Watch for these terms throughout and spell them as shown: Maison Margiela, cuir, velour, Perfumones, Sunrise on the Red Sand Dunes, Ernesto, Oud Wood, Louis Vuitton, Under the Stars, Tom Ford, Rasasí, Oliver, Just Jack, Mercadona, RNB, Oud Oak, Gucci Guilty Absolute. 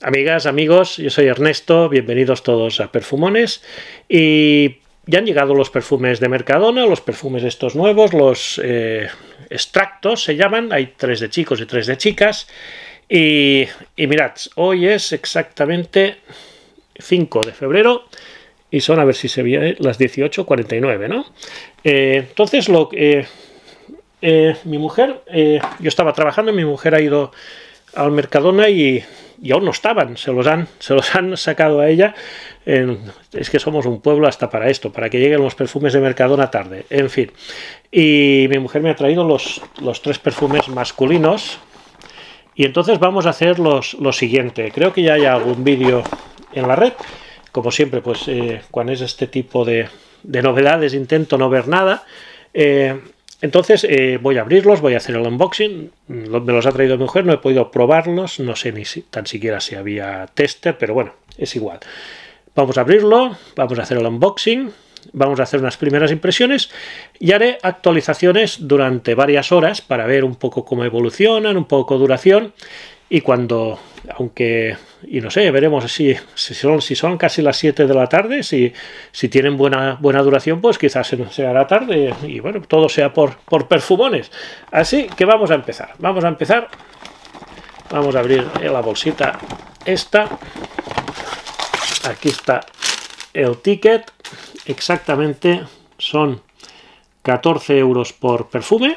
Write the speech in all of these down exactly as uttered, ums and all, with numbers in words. Amigas, amigos, yo soy Ernesto, bienvenidos todos a Perfumones. Y ya han llegado los perfumes de Mercadona, los perfumes estos nuevos, los eh, extractos se llaman, hay tres de chicos y tres de chicas. Y, y mirad, hoy es exactamente cinco de febrero y son, a ver si se ve, las dieciocho cuarenta y nueve, ¿no? Eh, entonces, lo, eh, eh, mi mujer, eh, yo estaba trabajando, mi mujer ha ido al Mercadona y... y aún no estaban, se los han, se los han sacado a ella. Eh, es que somos un pueblo hasta para esto, para que lleguen los perfumes de Mercadona tarde, en fin. Y mi mujer me ha traído los, los tres perfumes masculinos y entonces vamos a hacer los, lo siguiente. Creo que ya hay algún vídeo en la red, como siempre, pues eh, cuando es este tipo de, de novedades intento no ver nada. Eh, Entonces eh, voy a abrirlos, voy a hacer el unboxing, me los ha traído mi mujer, no he podido probarlos, no sé ni si, tan siquiera si había tester, pero bueno, es igual. Vamos a abrirlo, vamos a hacer el unboxing, vamos a hacer unas primeras impresiones y haré actualizaciones durante varias horas para ver un poco cómo evolucionan, un poco duración y cuando, aunque, y no sé, veremos si, si, son, si son casi las siete de la tarde, si, si tienen buena, buena duración, pues quizás se, se hará tarde y bueno, todo sea por, por perfumones. Así que vamos a empezar, vamos a empezar, vamos a abrir la bolsita esta, aquí está el ticket, exactamente son catorce euros por perfume,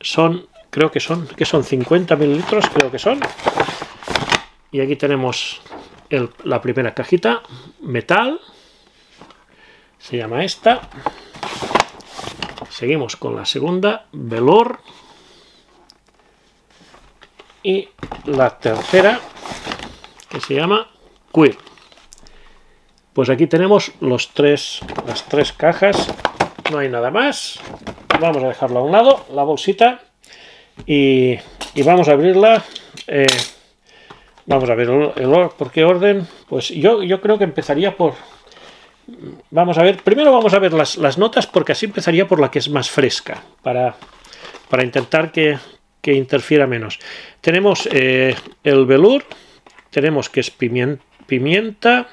son... Creo que son, que son cincuenta mililitros, creo que son. Y aquí tenemos el, la primera cajita, metal. Se llama esta. Seguimos con la segunda, velour. Y la tercera, que se llama cuir. Pues aquí tenemos los tres, las tres cajas. No hay nada más. Vamos a dejarlo a un lado, la bolsita. Y, y vamos a abrirla, eh, vamos a ver el, el, por qué orden, pues yo, yo creo que empezaría por, vamos a ver, primero vamos a ver las, las notas porque así empezaría por la que es más fresca, para, para intentar que, que interfiera menos. Tenemos eh, el velour, tenemos que es pimienta, pimienta,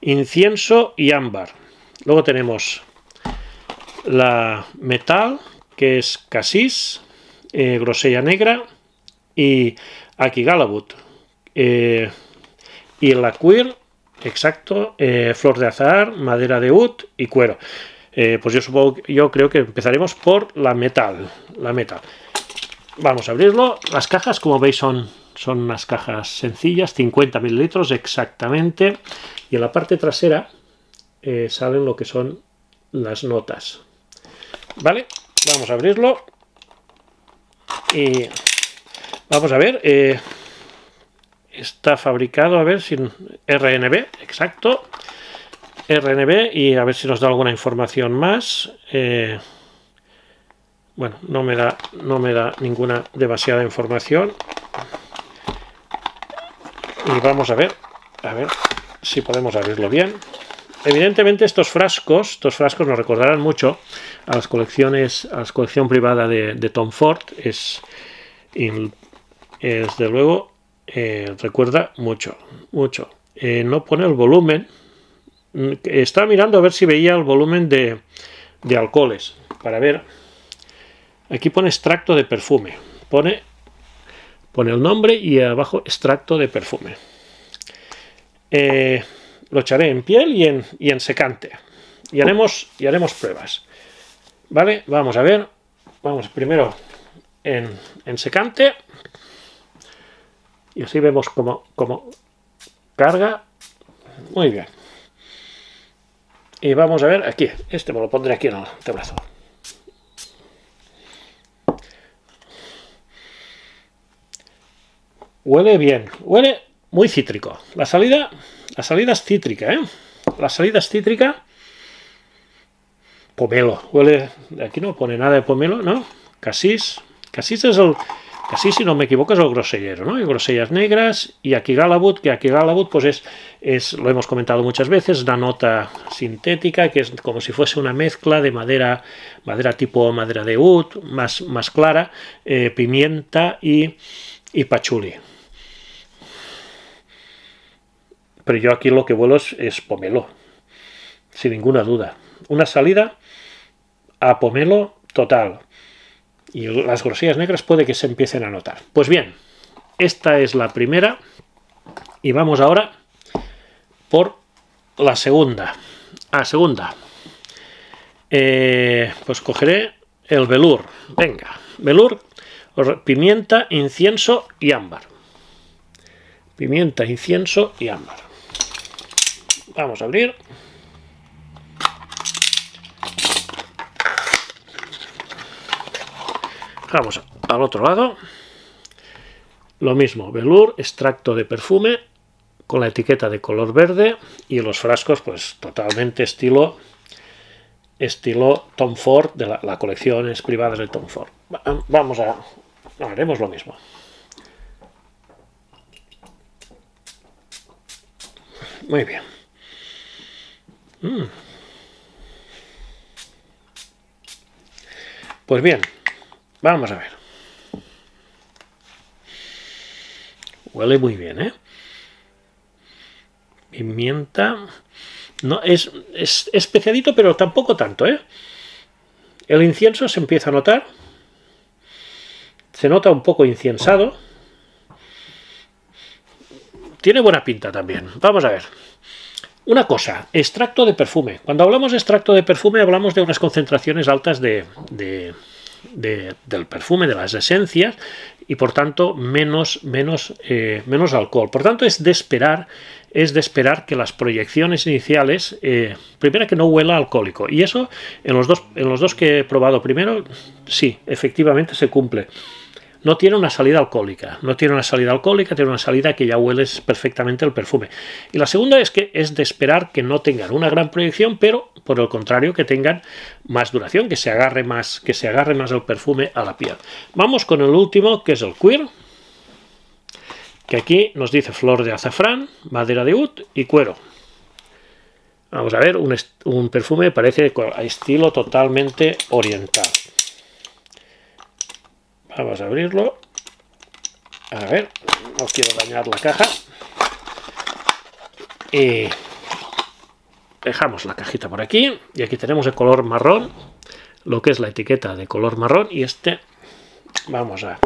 incienso y ámbar. Luego tenemos la metal, que es casis. Eh, grosella negra y aquí Galabut eh, y la cuir, exacto, eh, flor de azahar, madera de oud y cuero. Eh, pues yo supongo, yo creo que empezaremos por la metal, la metal. Vamos a abrirlo. Las cajas, como veis, son, son unas cajas sencillas, cincuenta mililitros exactamente. Y en la parte trasera eh, salen lo que son las notas. Vale, vamos a abrirlo. Y vamos a ver, eh, está fabricado, a ver, sin R N B, exacto, R N B, y a ver si nos da alguna información más. Eh, bueno, no me da, no me da ninguna demasiada información. Y vamos a ver, a ver si podemos abrirlo bien. Evidentemente estos frascos, estos frascos nos recordarán mucho a las colecciones, a la colección privada de, de Tom Ford. Es, y, desde luego, eh, recuerda mucho, mucho. Eh, no pone el volumen. Estaba mirando a ver si veía el volumen de, de alcoholes. Para ver, aquí pone extracto de perfume. Pone, pone el nombre y abajo extracto de perfume. Eh... Lo echaré en piel y en, y en secante. Y haremos, y haremos pruebas. Vale, vamos a ver. Vamos primero en, en secante. Y así vemos cómo, cómo carga. Muy bien. Y vamos a ver aquí. Este me lo pondré aquí en el antebrazo. Huele bien. Huele muy cítrico. La salida... La salida es cítrica, ¿eh? La salida es cítrica. Pomelo. Huele... Aquí no pone nada de pomelo, ¿no? Casis. Casis es el, Casi, si no me equivoco, es el grosellero, ¿no? Hay grosellas negras y aquí Galabut, que aquí Galabut pues es, es, lo hemos comentado muchas veces, la nota sintética, que es como si fuese una mezcla de madera, madera tipo madera de oud, más, más clara, eh, pimienta y, y pachuli. Pero yo aquí lo que vuelo es, es pomelo, sin ninguna duda. Una salida a pomelo total. Y las grosellas negras puede que se empiecen a notar. Pues bien, esta es la primera y vamos ahora por la segunda. Ah, segunda. Eh, pues cogeré el velour. Venga, velour, pimienta, incienso y ámbar. Pimienta, incienso y ámbar. Vamos a abrir. Vamos al otro lado, lo mismo, velour, extracto de perfume, con la etiqueta de color verde y los frascos pues totalmente estilo, estilo Tom Ford, de la, la colección es privada de Tom Ford. Vamos a, haremos lo mismo. Muy bien. Mm. Pues bien. Vamos a ver. Huele muy bien, ¿eh? Pimienta. No, es, es, es especiadito, pero tampoco tanto, ¿eh? El incienso se empieza a notar. Se nota un poco inciensado. Tiene buena pinta también. Vamos a ver. Una cosa, extracto de perfume. Cuando hablamos de extracto de perfume, hablamos de unas concentraciones altas de... de De, del perfume, de las esencias y por tanto menos, menos, eh, menos alcohol. Por tanto es de esperar, es de esperar que las proyecciones iniciales, eh, primero que no huela alcohólico, y eso en los, dos, en los dos que he probado primero, sí, efectivamente se cumple. No tiene una salida alcohólica, no tiene una salida alcohólica, tiene una salida que ya hueles perfectamente el perfume. Y la segunda es que es de esperar que no tengan una gran proyección, pero por el contrario que tengan más duración, que se agarre más, que se agarre más el perfume a la piel. Vamos con el último, que es el cuir, que aquí nos dice flor de azafrán, madera de oud y cuero. Vamos a ver, un, un perfume parece a estilo totalmente oriental. Vamos a abrirlo. A ver, no quiero dañar la caja. Y dejamos la cajita por aquí. Y aquí tenemos el color marrón, lo que es la etiqueta de color marrón. Y este vamos a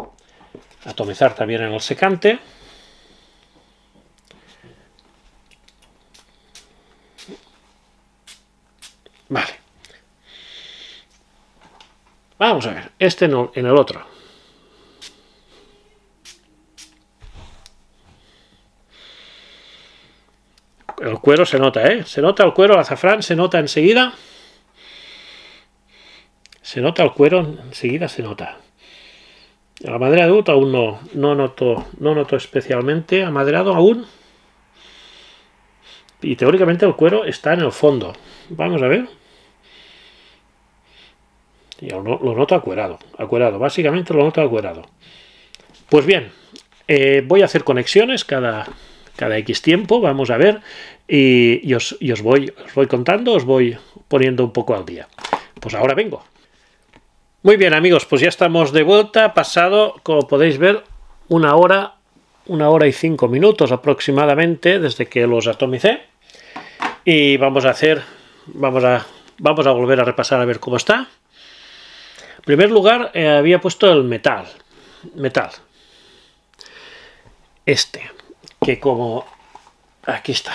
atomizar también en el secante. Vale. Vamos a ver, este en el otro. El cuero se nota, ¿eh? Se nota el cuero, el azafrán se nota enseguida. Se nota el cuero, enseguida se nota. La madera de oud aún no, no, noto, no noto especialmente amaderado aún. Y teóricamente el cuero está en el fondo. Vamos a ver. Y lo, lo noto acuerado, acuerado. Básicamente lo noto acuerado. Pues bien, eh, voy a hacer conexiones cada... cada X tiempo, vamos a ver, y, y, os, y os, voy, os voy contando, os voy poniendo un poco al día. Pues ahora vengo. Muy bien, amigos, pues ya estamos de vuelta, pasado, como podéis ver, una hora, una hora y cinco minutos aproximadamente desde que los atomicé. Y vamos a hacer, vamos a, vamos a volver a repasar a ver cómo está. En primer lugar, eh, había puesto el metal, metal, este. Que como... aquí está.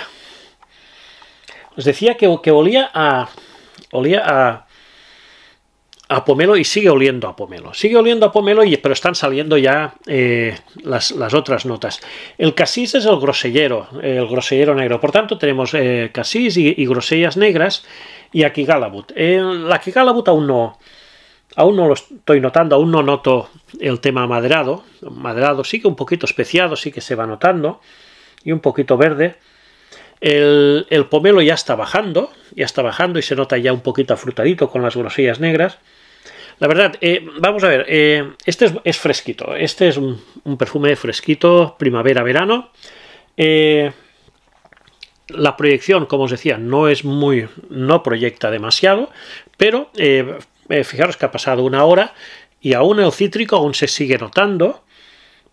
Os decía que, que olía a... olía a... a pomelo y sigue oliendo a pomelo. Sigue oliendo a pomelo, y, pero están saliendo ya eh, las, las otras notas. El cassis es el grosellero, el grosellero negro. Por tanto, tenemos eh, cassis y, y grosellas negras y aquí Galabut. Eh, la que Galabut aún no... Aún no lo estoy notando, aún no noto el tema maderado. Maderado sí que un poquito especiado, sí que se va notando. Y un poquito verde. El, el pomelo ya está bajando, ya está bajando y se nota ya un poquito afrutadito con las grosellas negras. La verdad, eh, vamos a ver, eh, este es, es fresquito, este es un, un perfume fresquito, primavera-verano. Eh, la proyección, como os decía, no es muy, no proyecta demasiado, pero eh, fijaros que ha pasado una hora y aún el cítrico aún se sigue notando.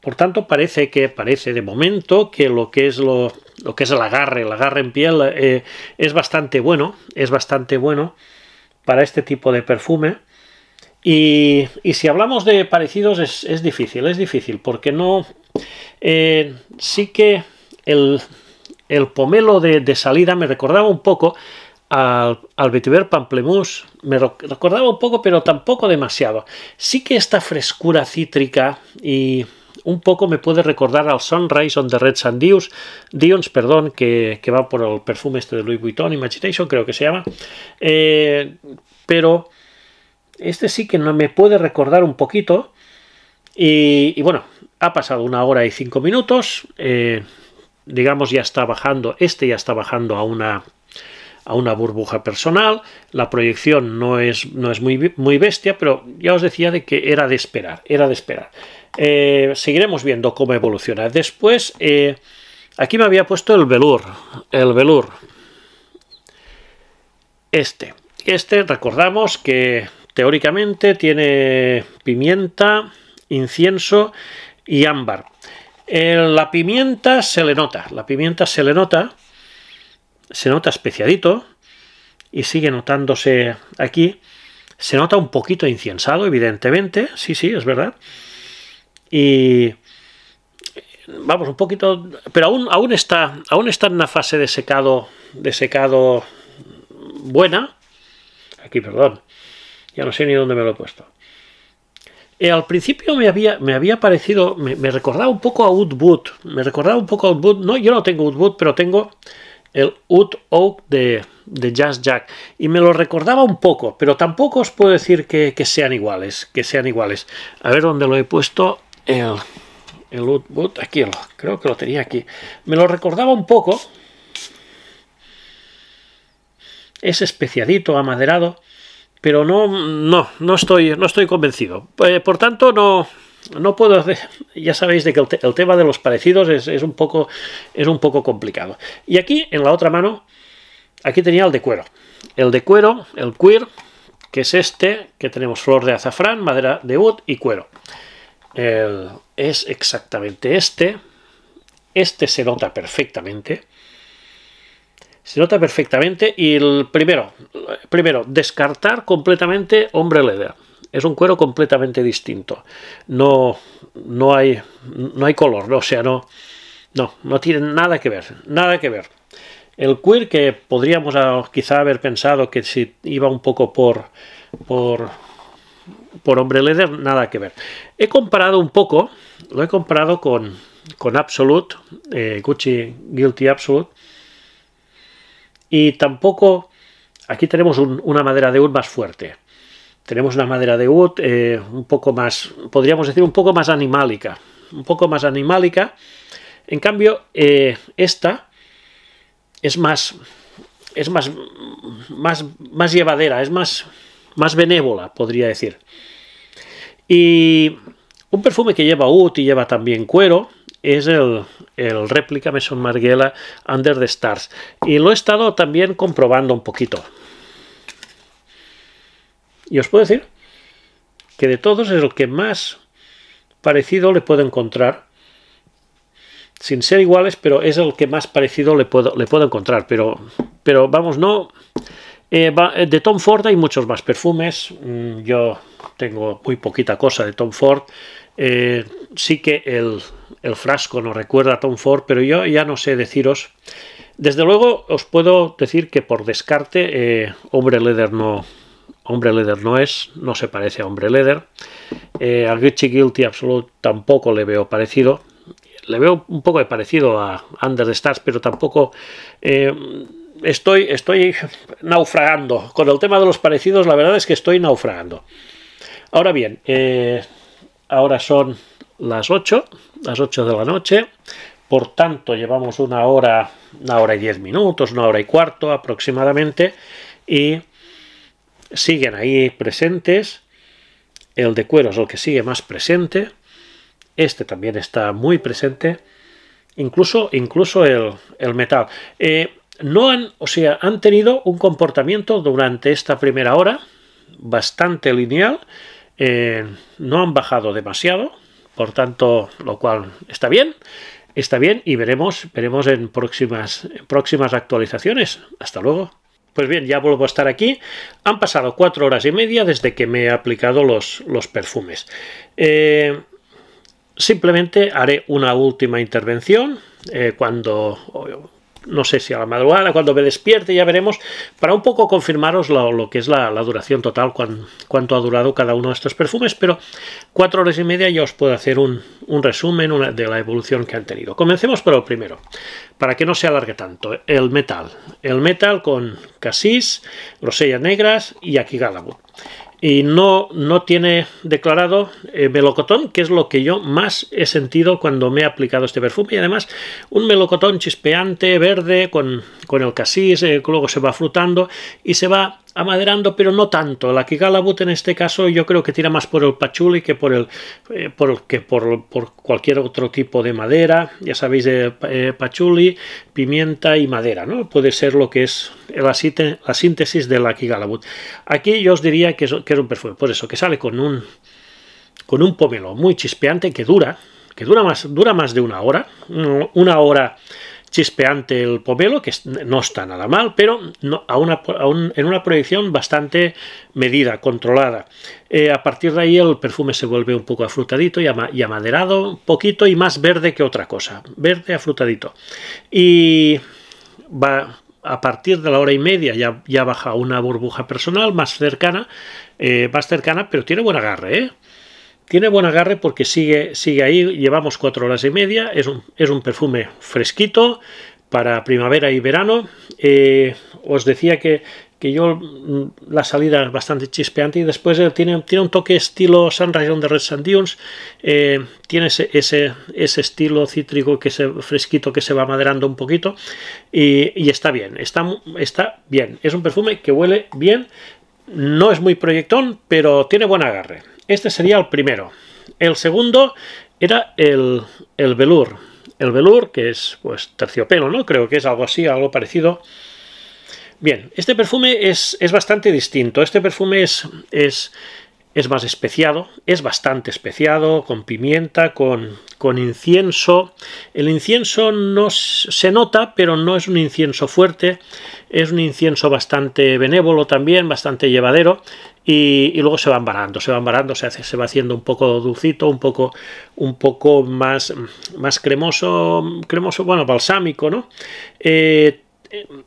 Por tanto, parece que parece de momento que lo que es lo, lo que es el agarre, el agarre en piel eh, es bastante bueno, es bastante bueno para este tipo de perfume. Y, y si hablamos de parecidos es, es difícil, es difícil, porque no eh, sí que el, el pomelo de, de salida me recordaba un poco al, al vetiver pamplemousse, me recordaba un poco, pero tampoco demasiado. Sí que esta frescura cítrica y un poco me puede recordar al Sunrise on the Red Sand Dunes, Dunes perdón, que, que va por el perfume este de Louis Vuitton, Imagination creo que se llama, eh, pero este sí que no me puede recordar un poquito. Y, y bueno, ha pasado una hora y cinco minutos, eh, digamos ya está bajando, este ya está bajando a una, a una burbuja personal. La proyección no es, no es muy, muy bestia, pero ya os decía de que era de esperar, era de esperar. Eh, seguiremos viendo cómo evoluciona. Después, eh, aquí me había puesto el velour, el velour. Este, este recordamos que teóricamente tiene pimienta, incienso y ámbar. Eh, la pimienta se le nota, la pimienta se le nota, se nota especiadito y sigue notándose aquí. Se nota un poquito inciensado, evidentemente, sí, sí, es verdad. Y vamos, un poquito, pero aún, aún, está, aún está en una fase de secado, de secado buena. Aquí, perdón, ya no sé ni dónde me lo he puesto. Eh, al principio me había, me había parecido, me, me recordaba un poco a Oud Wood, me recordaba un poco a Oud Wood. No, yo no tengo Oud Wood, pero tengo el Oud Oak de, de Just Jack y me lo recordaba un poco, pero tampoco os puedo decir que, que sean iguales, que sean iguales. A ver dónde lo he puesto. El, el Oud Wood, aquí el, creo que lo tenía aquí. Me lo recordaba un poco. Es especiadito, amaderado, pero no, no, no estoy, no estoy convencido. Eh, por tanto, no, no puedo hacer. Ya sabéis de que el, te, el tema de los parecidos es, es un poco, es un poco complicado. Y aquí, en la otra mano, aquí tenía el de cuero, el de cuero, el cuir, que es este, que tenemos flor de azafrán, madera de oud y cuero. El, es exactamente este. Este se nota perfectamente. Se nota perfectamente. Y el primero, primero, descartar completamente hombre leather. Es un cuero completamente distinto. No, no hay, no hay color, ¿no? O sea, no, no, no tiene nada que ver, nada que ver. El cuir que podríamos quizá haber pensado que si iba un poco por, por, por hombre leather, nada que ver. He comparado un poco, lo he comparado con, con Absolute, eh, Gucci Guilty Absolute. Y tampoco, aquí tenemos un, una madera de oud más fuerte. Tenemos una madera de oud eh, un poco más, podríamos decir un poco más animálica. Un poco más animálica. En cambio, eh, esta es más, es más, más, más llevadera, es más, más benévola, podría decir. Y un perfume que lleva oud y lleva también cuero es el, el réplica Maison Margiela Under the Stars, y lo he estado también comprobando un poquito y os puedo decir que de todos es el que más parecido le puedo encontrar, sin ser iguales, pero es el que más parecido le puedo, le puedo encontrar, pero, pero vamos, no eh, va, de Tom Ford hay muchos más perfumes, yo tengo muy poquita cosa de Tom Ford. Eh, sí que el, el frasco nos recuerda a Tom Ford, pero yo ya no sé deciros. Desde luego os puedo decir que por descarte eh, hombre leather no, hombre leather no es, no se parece a hombre leather. Eh, a Gucci Guilty Absolute tampoco le veo parecido. Le veo un poco de parecido a Under the Stars, pero tampoco. Eh, estoy, estoy naufragando con el tema de los parecidos. La verdad es que estoy naufragando. Ahora bien. Eh, Ahora son las ocho, las ocho de la noche, por tanto llevamos una hora, una hora y diez minutos, una hora y cuarto aproximadamente, y siguen ahí presentes El de cuero es el que sigue más presente. Este también está muy presente. Incluso, incluso el, el metal. Eh, no han, o sea, han tenido un comportamiento durante esta primera hora bastante lineal. Eh, no han bajado demasiado. Por tanto, lo cual está bien. Está bien y veremos, veremos en próximas, en próximas actualizaciones. Hasta luego. Pues bien, ya vuelvo a estar aquí. Han pasado cuatro horas y media desde que me he aplicado los, los perfumes. Eh, simplemente haré una última intervención eh, cuando, no sé si a la madrugada, cuando me despierte, ya veremos, para un poco confirmaros lo, lo que es la, la duración total, cuán, cuánto ha durado cada uno de estos perfumes, pero cuatro horas y media ya os puedo hacer un, un resumen una, de la evolución que han tenido. Comencemos por el primero, para que no se alargue tanto, el metal. El metal con cassis, grosellas negras y aquí Galamut. Y no, no tiene declarado eh, melocotón, que es lo que yo más he sentido cuando me he aplicado este perfume. Y además un melocotón chispeante, verde, con, con el cassis, eh, que luego se va frutando y se va amaderando, pero no tanto. El Aquí Galamut en este caso yo creo que tira más por el patchouli que por el, eh, por, el que por, por cualquier otro tipo de madera. Ya sabéis, eh, eh, patchouli, pimienta y madera, ¿no? Puede ser lo que es la, la síntesis del Aquí Galamut. Aquí yo os diría que es, que es un perfume, por eso, que sale con un con un pomelo muy chispeante que dura, que dura más, dura más de una hora, una hora chispeante el pomelo, que no está nada mal, pero no, a una, a un, en una proyección bastante medida, controlada. Eh, a partir de ahí el perfume se vuelve un poco afrutadito y, ama, y amaderado, un poquito y más verde que otra cosa, verde afrutadito. Y va a partir de la hora y media ya, ya baja una burbuja personal más cercana, eh, más cercana, pero tiene buen agarre, ¿eh? Tiene buen agarre porque sigue, sigue ahí, llevamos cuatro horas y media, es un, es un perfume fresquito para primavera y verano. Eh, os decía que, que yo la salida es bastante chispeante y después tiene, tiene un toque estilo Sunrise on the Red Sand Dunes, eh, tiene ese, ese, ese estilo cítrico, que ese fresquito que se va maderando un poquito y, y está bien, está, está bien, es un perfume que huele bien, no es muy proyectón, pero tiene buen agarre. Este sería el primero. El segundo era el, el velour. El velour, que es pues terciopelo, ¿no? Creo que es algo así, algo parecido. Bien, este perfume es, es bastante distinto. Este perfume es, es, es más especiado, es bastante especiado, con pimienta, con, con incienso. El incienso no se nota, pero no es un incienso fuerte. Es un incienso bastante benévolo también, bastante llevadero. Y, y luego se van varando, se van varando, se, hace, se va haciendo un poco dulcito, un poco, un poco más, más cremoso, cremoso, bueno, balsámico, ¿no? Eh,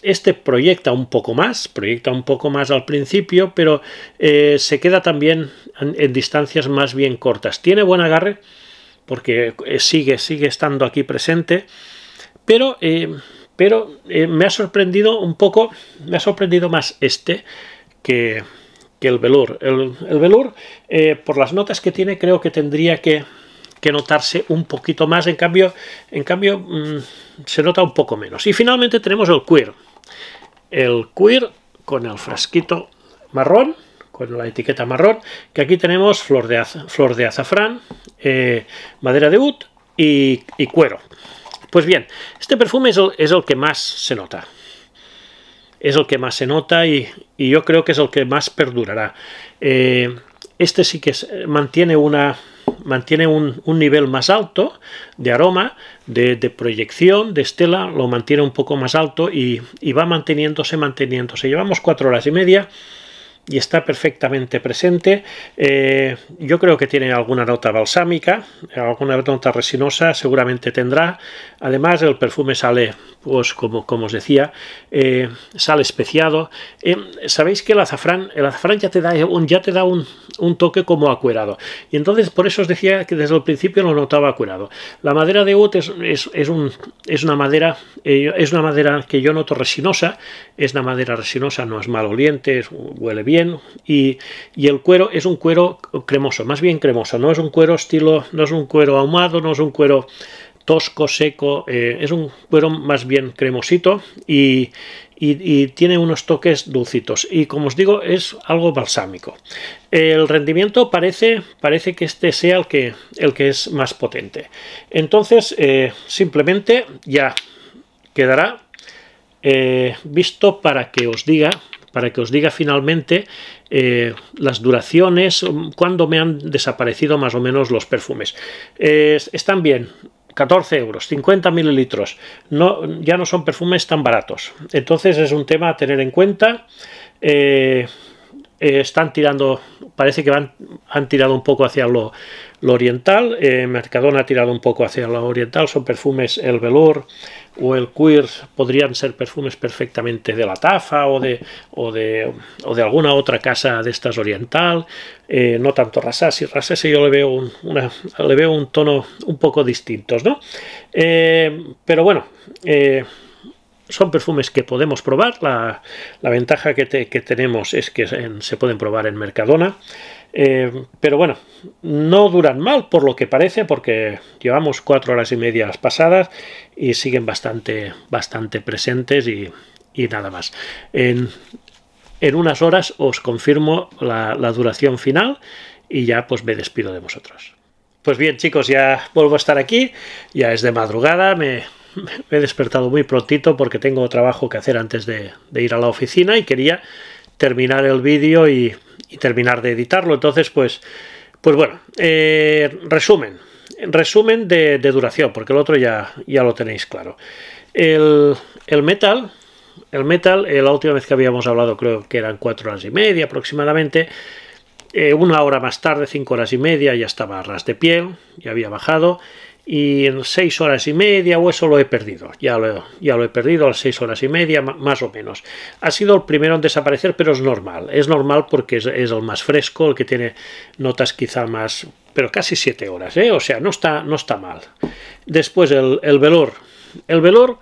este proyecta un poco más, proyecta un poco más al principio, pero eh, se queda también en, en distancias más bien cortas. Tiene buen agarre, porque sigue, sigue estando aquí presente, pero, eh, pero eh, me ha sorprendido un poco, me ha sorprendido más este que... que el velour. El, el velour, eh, por las notas que tiene, creo que tendría que, que notarse un poquito más, en cambio, en cambio mmm, se nota un poco menos. Y finalmente tenemos el cuir. El cuir con el frasquito marrón, con la etiqueta marrón, que aquí tenemos flor de, az, flor de azafrán, eh, madera de oud y, y cuero. Pues bien, este perfume es el, es el que más se nota. Es el que más se nota y, y yo creo que es el que más perdurará. Eh, este sí que es, mantiene, una, mantiene un, un nivel más alto de aroma, de, de proyección, de estela, lo mantiene un poco más alto y, y va manteniéndose, manteniéndose. Llevamos cuatro horas y media y está perfectamente presente. Eh, yo creo que tiene alguna nota balsámica, alguna nota resinosa seguramente tendrá. Además el perfume sale, pues como, como os decía, eh, sale especiado. Eh, sabéis que el azafrán, el azafrán ya te da un, ya te da un, un toque como acuerado. Y entonces por eso os decía que desde el principio lo notaba acuerado. La madera de oud es, es, es, un, es una madera, eh, es una madera que yo noto resinosa, es una madera resinosa, no es maloliente, es, huele bien. Bien, y, y el cuero es un cuero cremoso, más bien cremoso, no es un cuero estilo, no es un cuero ahumado, no es un cuero tosco, seco, eh, es un cuero más bien cremosito y, y, y tiene unos toques dulcitos y, como os digo, es algo balsámico. El rendimiento parece, parece que este sea el que, el que es más potente. Entonces eh, simplemente ya quedará eh, visto para que os diga para que os diga finalmente eh, las duraciones, cuándo me han desaparecido más o menos los perfumes. Eh, están bien, catorce euros, cincuenta mililitros, no, ya no son perfumes tan baratos, entonces es un tema a tener en cuenta. Eh, eh, están tirando, parece que van, han tirado un poco hacia lo, lo oriental, eh, Mercadona ha tirado un poco hacia lo oriental, son perfumes, el velour o el cuir podrían ser perfumes perfectamente de la Tafa o de, o de, o de alguna otra casa de estas oriental, eh, no tanto Rasasí. Rasasí yo le veo un, una, le veo un tono un poco distintos, ¿no? Eh, pero bueno, eh, son perfumes que podemos probar. La, la ventaja que, te, que tenemos es que en, se pueden probar en Mercadona. Eh, pero bueno, no duran mal por lo que parece, porque llevamos cuatro horas y media las pasadas y siguen bastante, bastante presentes y, y nada más. En, en unas horas os confirmo la, la duración final y ya pues me despido de vosotros. Pues bien, chicos, ya vuelvo a estar aquí, ya es de madrugada, me... me he despertado muy prontito porque tengo trabajo que hacer antes de, de ir a la oficina y quería terminar el vídeo y, y terminar de editarlo. Entonces, pues, pues bueno, eh, resumen, resumen de, de duración, porque el otro ya, ya lo tenéis claro. El, el metal, el metal, eh, la última vez que habíamos hablado creo que eran cuatro horas y media aproximadamente. Eh, una hora más tarde, cinco horas y media, ya estaba a ras de piel, ya había bajado. Y en seis horas y media o eso lo he perdido, ya lo, ya lo he perdido a las seis horas y media más o menos. Ha sido el primero en desaparecer, pero es normal, es normal porque es, es el más fresco, el que tiene notas quizá más, pero casi siete horas, ¿eh? O sea, no está, no está mal. Después el, el velour, el velour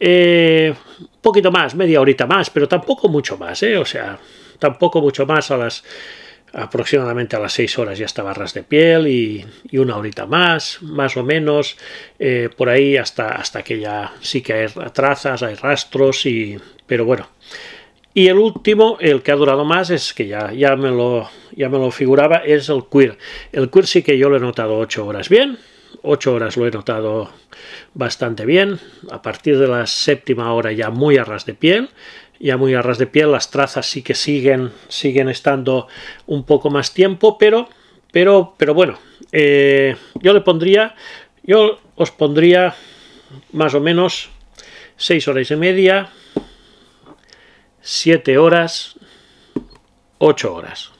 eh, un poquito más, media horita más, pero tampoco mucho más, ¿eh? O sea, tampoco mucho más a las... aproximadamente a las seis horas ya estaba a ras de piel y, y una horita más, más o menos, eh, por ahí hasta, hasta que ya sí que hay trazas, hay rastros, y, pero bueno. Y el último, el que ha durado más, es que ya, ya, me, lo, ya me lo figuraba, es el cuir. El cuir sí que yo lo he notado ocho horas bien, ocho horas lo he notado bastante bien, a partir de la séptima hora ya muy a ras de piel, ya muy a ras de piel, las trazas sí que siguen, siguen estando un poco más tiempo, pero, pero, pero bueno, eh, yo le pondría, yo os pondría más o menos seis horas y media, siete horas, ocho horas,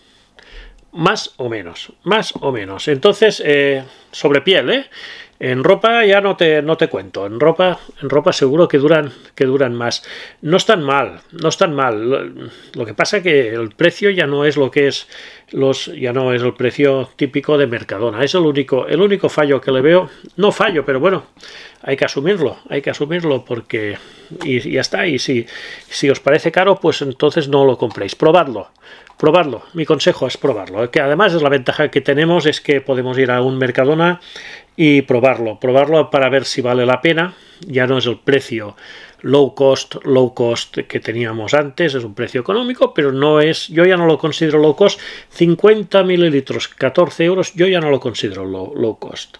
más o menos, más o menos. Entonces, eh, sobre piel, ¿eh? En ropa ya no te, no te cuento, en ropa, en ropa seguro que duran, que duran más. No están mal, no están mal. Lo, lo que pasa es que el precio ya no es lo que es, los, ya no es el precio típico de Mercadona. Es el único, el único fallo que le veo. No fallo, pero bueno, hay que asumirlo, hay que asumirlo porque y, y ya está. Y si, si os parece caro, pues entonces no lo compréis. Probadlo, probadlo. Mi consejo es probarlo. Que además es la ventaja que tenemos, es que podemos ir a un Mercadona y probarlo, probarlo para ver si vale la pena. Ya no es el precio low cost, low cost que teníamos antes, es un precio económico, pero no es, yo ya no lo considero low cost. cincuenta mililitros, catorce euros, yo ya no lo considero low, low cost.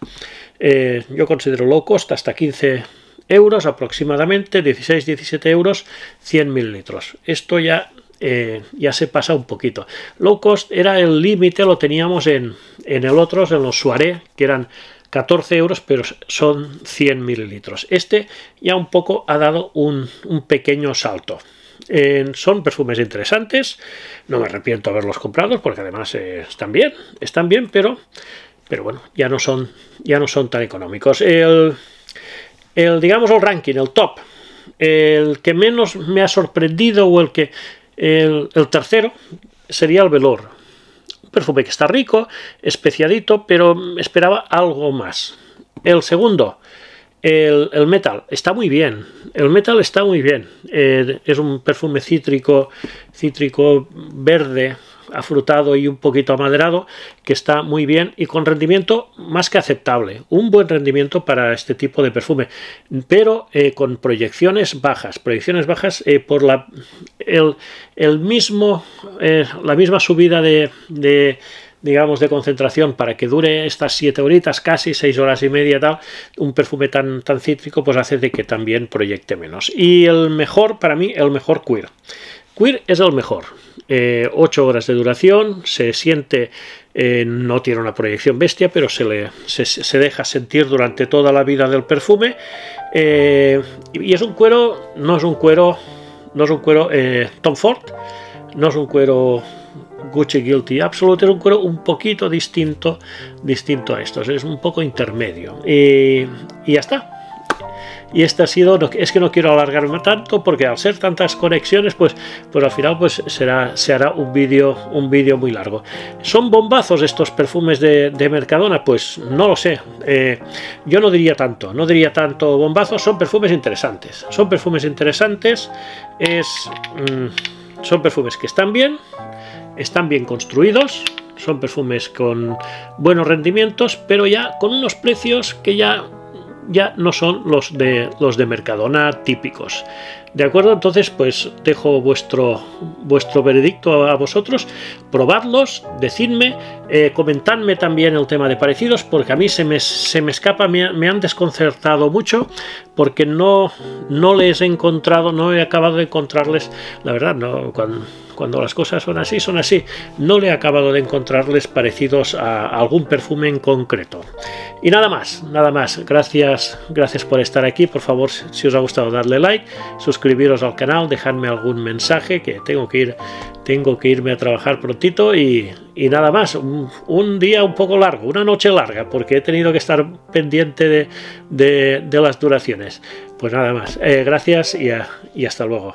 Eh, yo considero low cost hasta quince euros aproximadamente, dieciséis, diecisiete euros, cien mililitros. Esto ya... Eh, ya se pasa un poquito. Low cost era el límite, lo teníamos en, en el otros, en los Suaré, que eran catorce euros, pero son cien mililitros. Este ya un poco ha dado un, un pequeño salto. Eh, son perfumes interesantes, no me arrepiento de haberlos comprado, porque además eh, están bien, están bien, pero, pero bueno, ya no son, ya no son tan económicos. El, el, digamos, el ranking, el top, el que menos me ha sorprendido o el que... El, el tercero sería el velour, un perfume que está rico, especiadito, pero esperaba algo más. El segundo, el, el metal, está muy bien, el metal está muy bien, eh, es un perfume cítrico, cítrico verde, afrutado y un poquito amaderado, que está muy bien y con rendimiento más que aceptable, un buen rendimiento para este tipo de perfume, pero eh, con proyecciones bajas, proyecciones bajas eh, por la, el, el mismo, eh, la misma subida de, de digamos, de concentración, para que dure estas siete horitas, casi seis horas y media, tal, un perfume tan, tan cítrico, pues hace de que también proyecte menos. Y el mejor, para mí, el mejor Queer. Queer es el mejor. Eh, ocho horas de duración, se siente, eh, no tiene una proyección bestia, pero se, le, se, se deja sentir durante toda la vida del perfume. Eh, y es un cuero, no es un cuero, no es un cuero eh, Tom Ford, no es un cuero Gucci Guilty Absolute, es un cuero un poquito distinto, distinto a estos, es un poco intermedio, y, y ya está. Y este ha sido, es que no quiero alargarme tanto, porque al ser tantas conexiones, pues, pues al final pues será, se hará un vídeo un vídeo muy largo. ¿Son bombazos estos perfumes de, de Mercadona? Pues no lo sé. Eh, yo no diría tanto, no diría tanto bombazos, son perfumes interesantes. Son perfumes interesantes, es, mmm, son perfumes que están bien, están bien construidos, son perfumes con buenos rendimientos, pero ya con unos precios que ya... ya no son los de los de Mercadona típicos, de acuerdo. Entonces pues dejo vuestro vuestro veredicto a vosotros, probadlos, decidme, eh, comentadme también el tema de parecidos, porque a mí se me, se me escapa, me, me han desconcertado mucho, porque no no les he encontrado, no he acabado de encontrarles, la verdad, no, cuando, cuando las cosas son así, son así, no le he acabado de encontrarles parecidos a, a algún perfume en concreto. Y nada más, nada más, gracias, gracias por estar aquí. Por favor, si os ha gustado, darle like, suscribiros al canal, dejadme algún mensaje, que tengo que ir, tengo que irme a trabajar prontito. Y, y nada más, un, un día un poco largo, una noche larga, porque he tenido que estar pendiente de, de, de las duraciones. Pues nada más, eh, gracias y, a, y hasta luego.